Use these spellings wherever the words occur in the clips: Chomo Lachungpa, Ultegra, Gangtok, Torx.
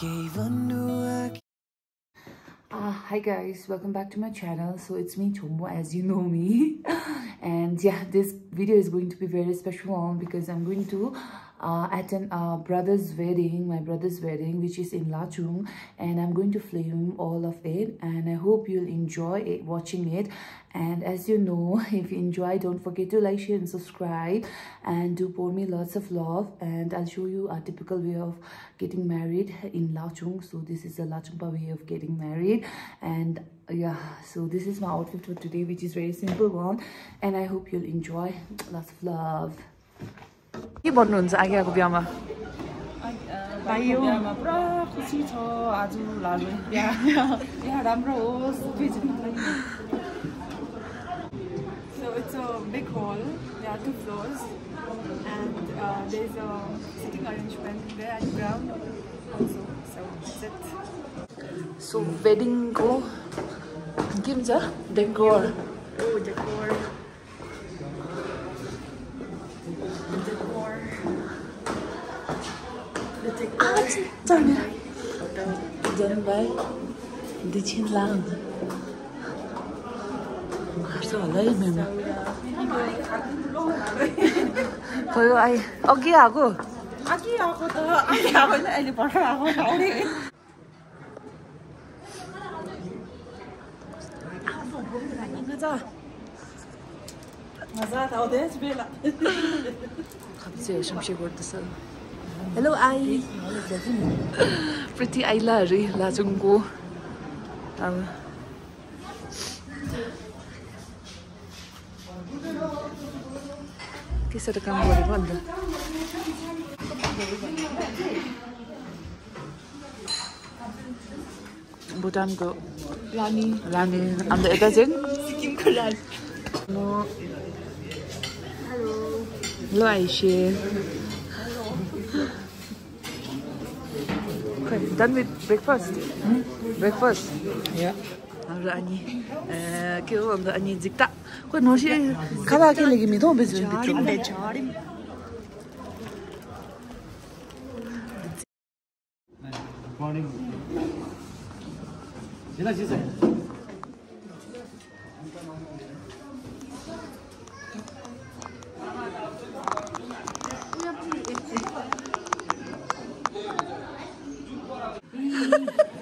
Hi guys, welcome back to my channel. So it's me, Chomo, as you know me. And yeah, this video is going to be very special on because I'm going to attend my brother's wedding, which is in Lachung, and I'm going to film all of it, and I hope you'll enjoy it, watching it. And as you know, if you enjoy, don't forget to like, share and subscribe, and do pour me lots of love. And I'll show you a typical way of getting married in Lachung. So this is the Lachungpa way of getting married. And yeah, so this is my outfit for today, which is very simple one, and I hope you'll enjoy. Lots of love. What do you think about the Agiyama? So it's a big hall, there are two floors, and there's a sitting arrangement there at the ground also, so that's it. So wedding go, give the decor. Oh, decor. Done by the Chin Lang. Hello, I pretty Ailari Lachungko. Kisa the camera banda. Bhutan ko Rani. I'm the Edajin. Sikkim ko Rani. Hello. Hello, Aisha. Okay, done with breakfast. Hmm? Breakfast. Yeah. Ani, kyo ando ani zikta. Ko noshi kala ke legi mido bezwe bicho. Morning. Sila jise.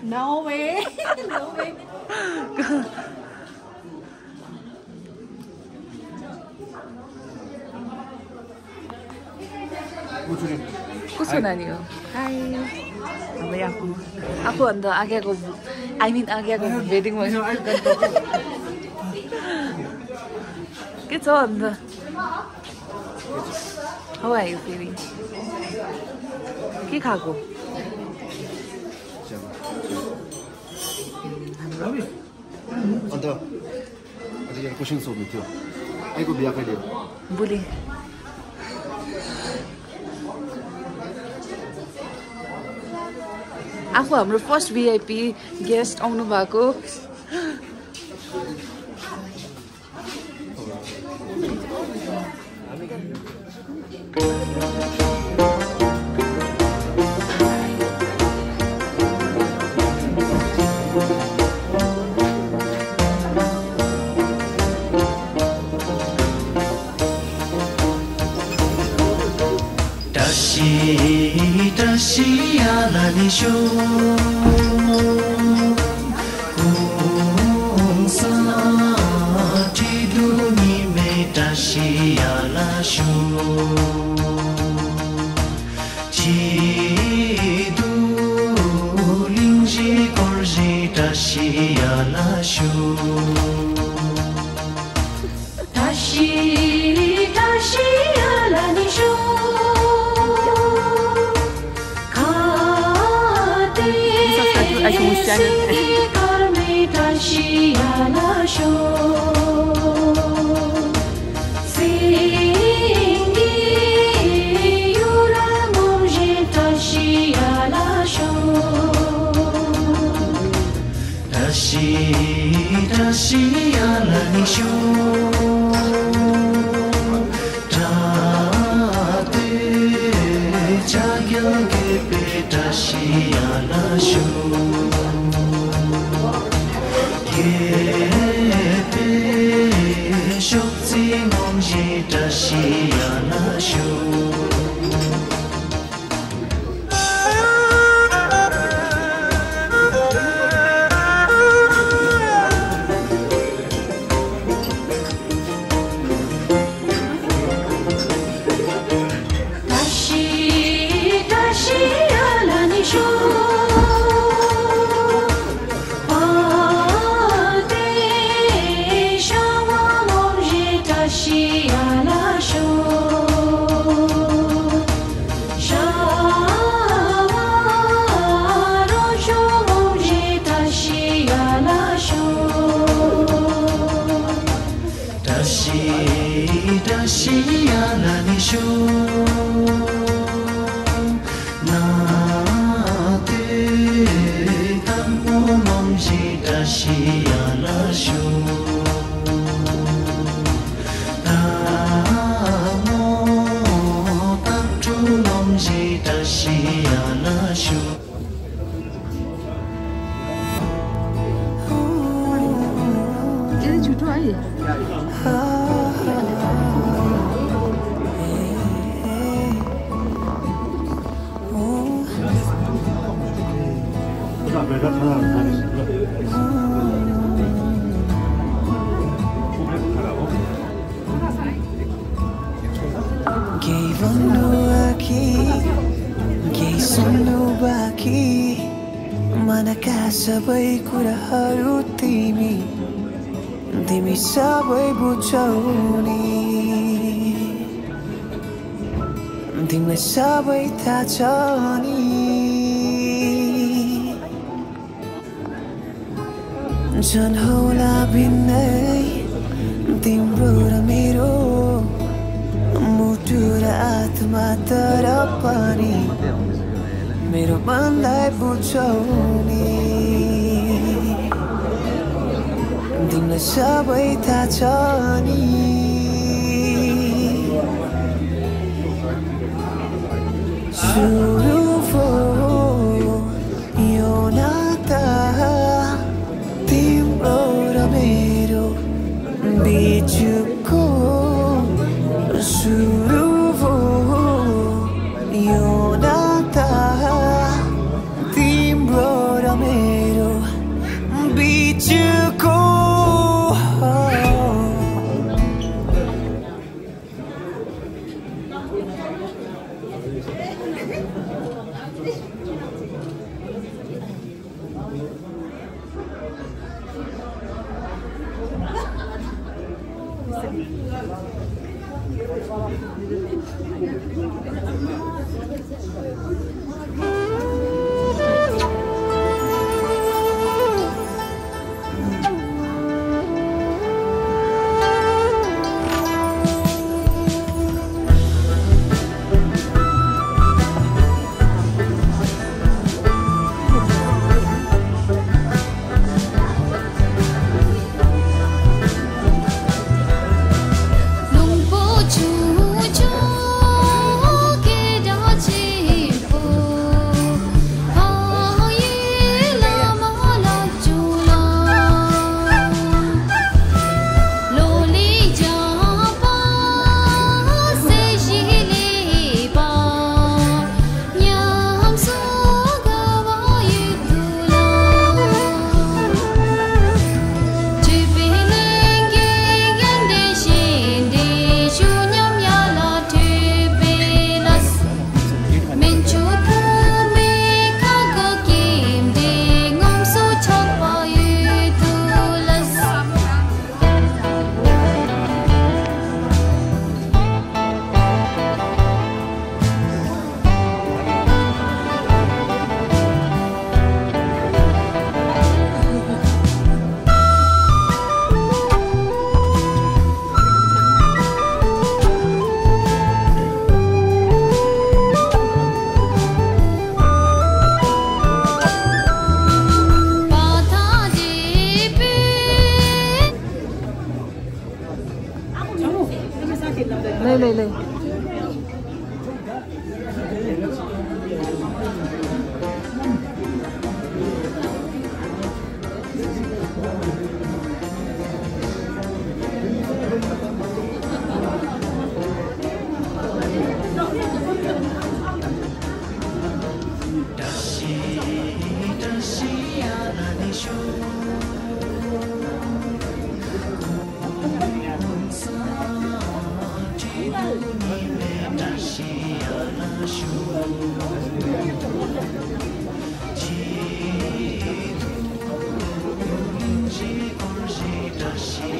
No way! No way! Kuso nani yo? Hi! Amay aku. Aku ando agi ako. I mean agi ako wedding mo. Kito ando. How are you feeling? Kikago. Bully. I'm the first VIP guest on Novako. She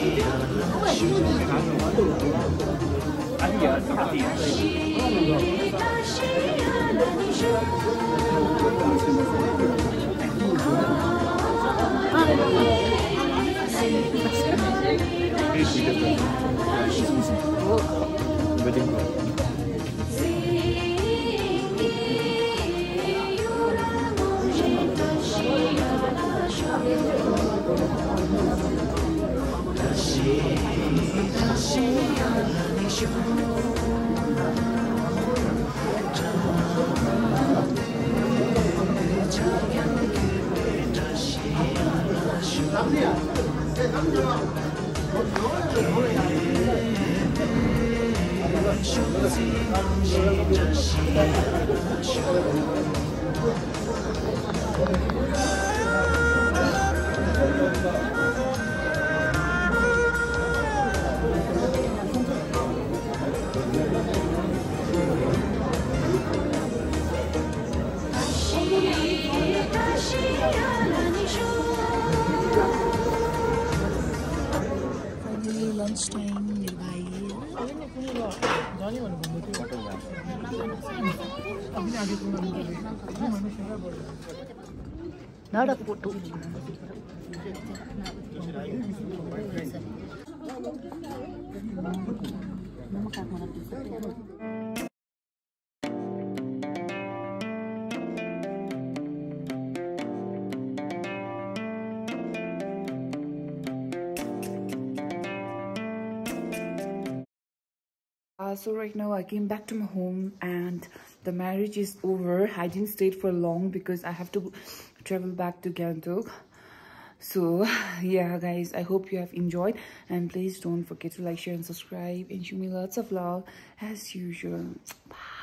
你没听过？ Not a photo. So right now I came back to my home and the marriage is over. I didn't stay for long because I have to travel back to Gangtok. So yeah guys, I hope you have enjoyed and please don't forget to like, share and subscribe and show me lots of love as usual. Bye.